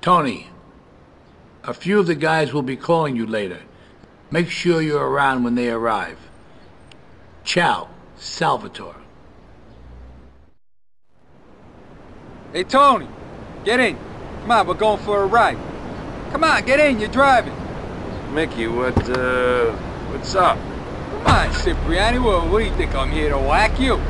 Tony, a few of the guys will be calling you later. Make sure you're around when they arrive. Ciao, Salvatore. Hey, Tony, get in. Come on, we're going for a ride. Come on, get in, you're driving. Mickey, what's up? Come on, Cipriani, what do you think, I'm here to whack you?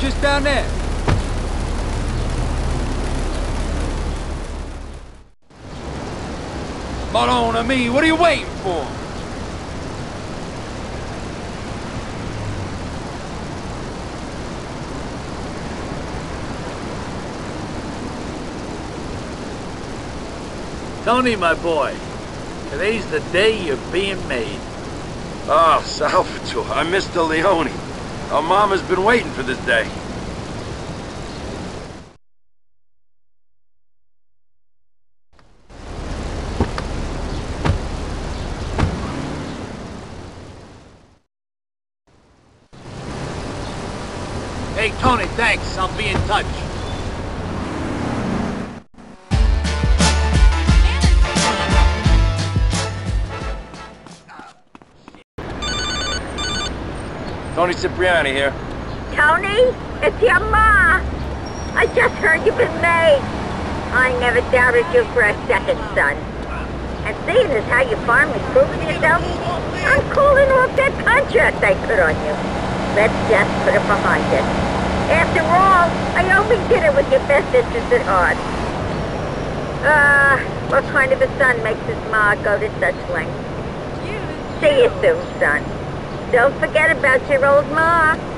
Just down there. Madonna me, what are you waiting for? Tony, my boy, today's the day you're being made. Oh, Salvatore, I missed the Leone. Our mom has been waiting for this day. Hey, Tony, thanks. I'll be in touch. Toni Cipriani here. Tony, it's your ma. I just heard you've been made. I never doubted you for a second, son. And seeing as how your farm is proving yourself, I'm calling off that contract I put on you. Let's just put it behind us. After all, I only did it with your best interests at heart. What kind of a son makes his ma go to such lengths? See you soon, son. Don't forget about your old ma.